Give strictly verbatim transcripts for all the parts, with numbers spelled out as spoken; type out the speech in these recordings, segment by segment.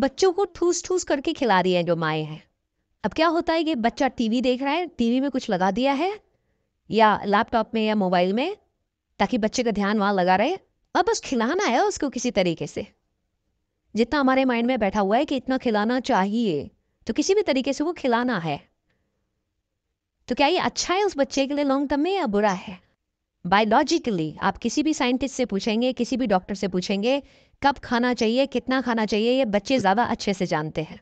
बच्चों को ठूस ठूस करके खिला रही हैं जो माए हैं। अब क्या होता है कि बच्चा टीवी देख रहा है, टीवी में कुछ लगा दिया है या लैपटॉप में या मोबाइल में ताकि बच्चे का ध्यान वहाँ लगा रहे, अब बस खिलाना है उसको किसी तरीके से। जितना हमारे माइंड में बैठा हुआ है कि इतना खिलाना चाहिए तो किसी भी तरीके से वो खिलाना है। तो क्या ये अच्छा है उस बच्चे के लिए लॉन्ग टर्म में या बुरा है? बायोलॉजिकली आप किसी भी साइंटिस्ट से पूछेंगे, किसी भी डॉक्टर से पूछेंगे कब खाना चाहिए, कितना खाना चाहिए, ये बच्चे ज़्यादा अच्छे से जानते हैं।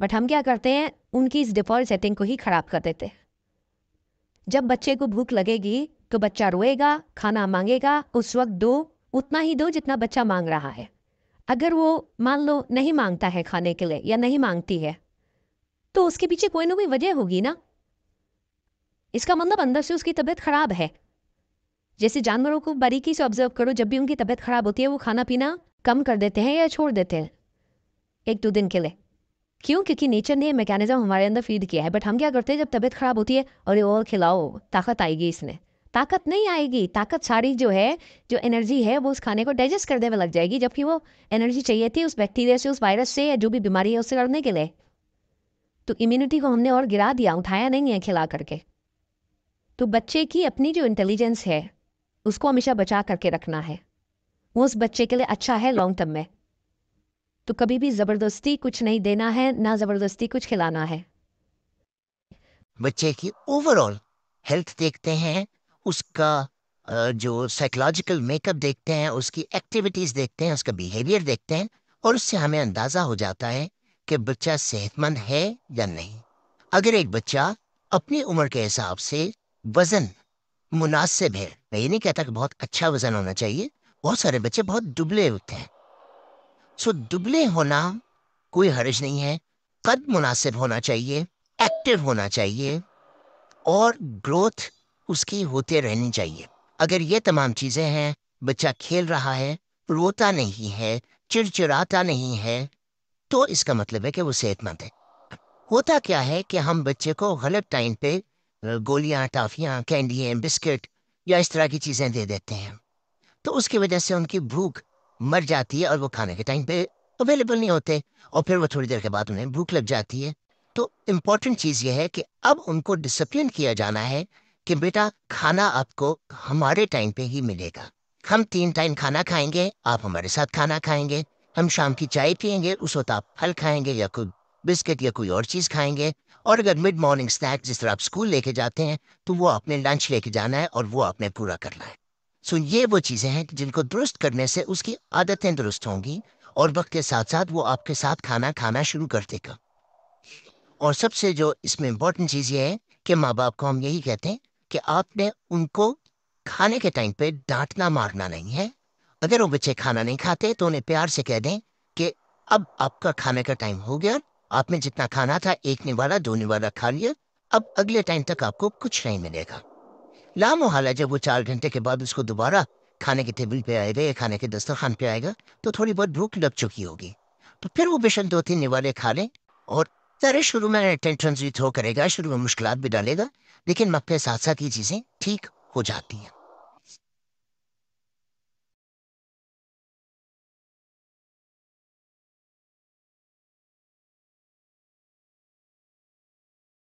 बट हम क्या करते हैं, उनकी इस डिफॉल्ट सेटिंग को ही ख़राब कर देते हैं। जब बच्चे को भूख लगेगी तो बच्चा रोएगा, खाना मांगेगा, उस वक्त दो, उतना ही दो जितना बच्चा मांग रहा है। अगर वो मान लो नहीं मांगता है खाने के लिए या नहीं मांगती है तो उसके पीछे कोई ना कोई वजह होगी ना। इसका मतलब अंदर से उसकी तबीयत खराब है। जैसे जानवरों को बारीकी से ऑब्जर्व करो, जब भी उनकी तबीयत खराब होती है वो खाना पीना कम कर देते हैं या छोड़ देते हैं एक दो दिन के लिए। क्यों? क्योंकि नेचर ने मैकेनिज्म हमारे अंदर फीड किया है। बट हम क्या करते हैं, जब तबीयत खराब होती है अरे और खिलाओ, ताकत आएगी इसमें। ताकत नहीं आएगी, ताकत सारी जो है, जो एनर्जी है वो उस खाने को डाइजेस्ट करने में लग जाएगी, जबकि वो एनर्जी चाहिए थी उस बैक्टीरिया से, उस वायरस से या जो भी बीमारी है उससे लड़ने के लिए। तो इम्यूनिटी को हमने और गिरा दिया, उठाया नहीं है खिला करके। तो बच्चे की अपनी जो इंटेलिजेंस है उसको हमेशा बचा करके रखना है, वो उस बच्चे के लिए अच्छा है लॉन्ग टर्म में। तो कभी भी जबरदस्ती कुछ नहीं देना है, ना जबरदस्ती कुछ खिलाना है। बच्चे की ओवरऑल हेल्थ देखते हैं, उसका जो साइकोलॉजिकल मेकअप देखते हैं, उसकी एक्टिविटीज देखते हैं, उसका बिहेवियर देखते हैं, और उससे हमें अंदाजा हो जाता है कि बच्चा सेहतमंद है या नहीं। अगर एक बच्चा अपनी उम्र के हिसाब से वजन मुनासिब है, मैं ये नहीं कहता कि बहुत अच्छा वजन होना चाहिए, बहुत सारे बच्चे बहुत दुबले होते हैं, सो दुबले होना कोई हर्ज नहीं है। कद मुनासिब होना चाहिए, एक्टिव होना चाहिए और ग्रोथ उसकी होते रहनी चाहिए। अगर ये तमाम चीज़ें हैं, बच्चा खेल रहा है, रोता नहीं है, चिड़चिड़ाता नहीं है, तो इसका मतलब है कि वो सेहतमंद है। होता क्या है कि हम बच्चे को गलत टाइम पे गोलियां, टाफियां, कैंडी, बिस्किट या इस तरह की चीज़ें दे देते हैं, तो उसकी वजह से उनकी भूख मर जाती है और वो खाने के टाइम पे अवेलेबल नहीं होते और फिर वो थोड़ी देर के बाद उन्हें भूख लग जाती है। तो इम्पॉर्टेंट चीज़ ये है कि अब उनको डिसिप्लिन किया जाना है कि बेटा खाना आपको हमारे टाइम पे ही मिलेगा, हम तीन टाइम खाना खाएंगे, आप हमारे साथ खाना खाएंगे, हम शाम की चाय पियेंगे, उस वक्त आप फल खाएंगे या कोई बिस्किट या कोई और चीज़ खाएंगे, और अगर मिड मॉर्निंग स्नैक जिस तरह आप स्कूल लेके जाते हैं तो वो आपने लंच लेके जाना है और वो आपने पूरा करना है। सो so, ये वो चीज़ें हैं जिनको दुरुस्त करने से उसकी आदतें दुरुस्त होंगी और वक्त के साथ साथ वो आपके साथ खाना खाना शुरू कर देगा। और सबसे जो इसमें इम्पोर्टेंट चीज़ ये है कि माँ बाप को हम यही कहते हैं कि आपने उनको खाने के टाइम पे डांटना मारना नहीं है। अगर वो बच्चे खाना नहीं खाते तो उन्हें प्यार से कह दें कि अब आपका खाने का टाइम हो गया, आपने जितना खाना था एक निवाला दो निवाला खा लिया, अब अगले टाइम तक आपको कुछ नहीं मिलेगा। लामोहाला जब वो चार घंटे के बाद उसको दोबारा खाने के टेबल पे आएगा या खाने के दस्तरखान पे आएगा तो थोड़ी बहुत भूख लग चुकी होगी, तो फिर वो बेशक दो तीन निवाले खा लें। और सारे शुरू में टेंशन भी थ्रो करेगा, शुरू में मुश्किलात भी डालेगा, लेकिन वक्त के साथ साथ ये चीज़ें ठीक हो जाती हैं।